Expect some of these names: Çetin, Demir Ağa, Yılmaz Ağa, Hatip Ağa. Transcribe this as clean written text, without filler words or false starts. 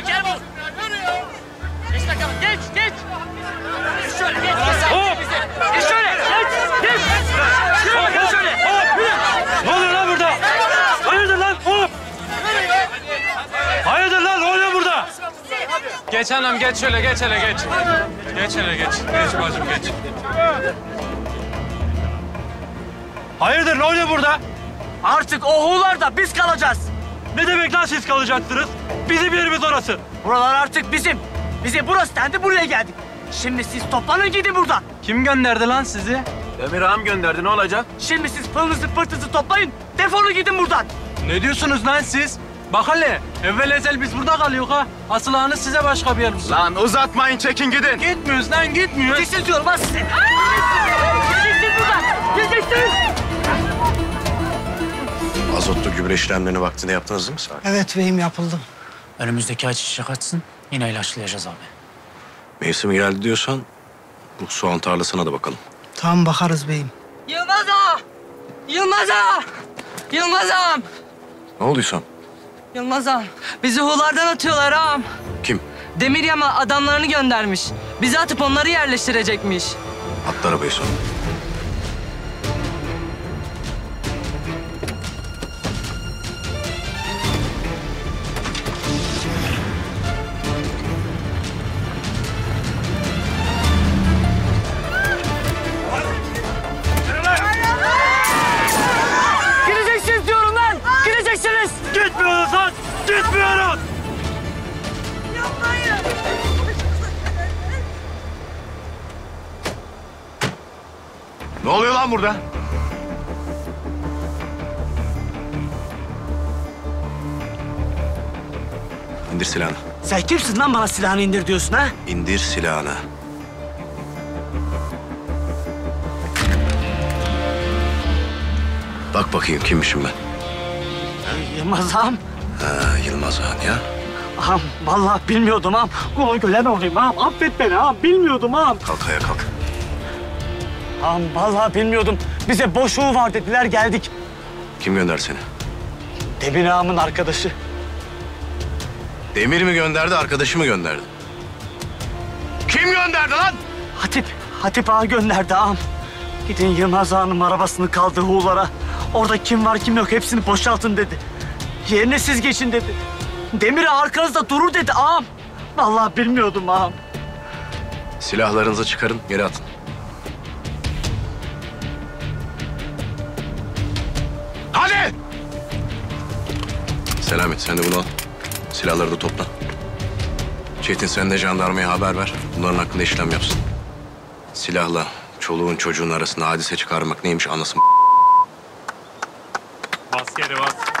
çökelim oğlum. Geç bakalım, geç, geç. Geç şöyle, geç. Hop. Geç şöyle, geç, geç. Hop, geç şöyle, hop. Ne oluyor lan burada? Hayırdır lan, hop. Hayırdır lan, ne oluyor burada? Geç hanım, geç şöyle, geç hele, geç. Geç hele, geç. Geç bacım, geç. Hayırdır, ne oluyor burada? Artık o huğularda biz kalacağız. Ne demek lan siz kalacaksınız? Bizim yerimiz orası. Buralar artık bizim. Bize burası dendi, buraya geldik. Şimdi siz toplanın gidin buradan. Kim gönderdi lan sizi? Demir Ağam gönderdi, ne olacak? Şimdi siz pılınızı pırtınızı toplayın, defolun gidin buradan. Ne diyorsunuz lan siz? Bak hele, evvel ezel biz burada kalıyoruz ha. Asıl ağınız size başka bir yer olsun. Lan uzatmayın, çekin gidin. Gitmiyoruz lan, gitmiyoruz. Gitsin diyorum lan size. Gitsin buradan, gidin. Azotlu gübre işlemlerini vaktinde yaptınız değil mi Salih? Evet beyim, yapıldı. Önümüzdeki ay çiçek açsın, yine ilaçlayacağız abi. Mevsim geldi diyorsan bu soğan tarlasına da bakalım. Tamam, bakarız beyim. Yılmaz Ağa! Yılmaz Ağa! Yılmaz Ağam! Ne olduysam? Yılmaz Ağam, bizi huğulardan atıyorlar ağam. Kim? Demir Yama adamlarını göndermiş. Bizi atıp onları yerleştirecekmiş. Atla arabayı sonra. Gitmiyoruz! Yapmayın! Ne oluyor lan burada? İndir silahını. Sen kimsin lan bana silahını indir diyorsun ha? İndir silahını. Bak bakayım kimmişim ben. Yılmaz Ağam. Ha, Yılmaz Ağa ya. Ağam, vallahi bilmiyordum ağam. Kula gölen olayım ağam. Affet beni ağam. Bilmiyordum ağam. Kalk ayağa kalk. Ağam, vallahi bilmiyordum. Bize boşluğu var dediler, geldik. Kim gönder seni? Demir Ağam'ın arkadaşı. Demir mi gönderdi, arkadaşı mı gönderdi? Kim gönderdi lan? Hatip Ağa gönderdi ağam. Gidin Yılmaz Ağa'nın arabasını kaldığı huğulara. Orada kim var kim yok hepsini boşaltın dedi. Yerine siz geçin dedi. Demir'e arkanızda durur dedi ağam. Vallahi bilmiyordum ağam. Silahlarınızı çıkarın, geri atın. Hadi! Selamet, sen de bunu al. Silahları da topla. Çetin, sen de jandarmaya haber ver. Bunların hakkında işlem yapsın. Silahla çoluğun çocuğun arasında hadise çıkarmak neymiş anlasın. Bas geri, bas.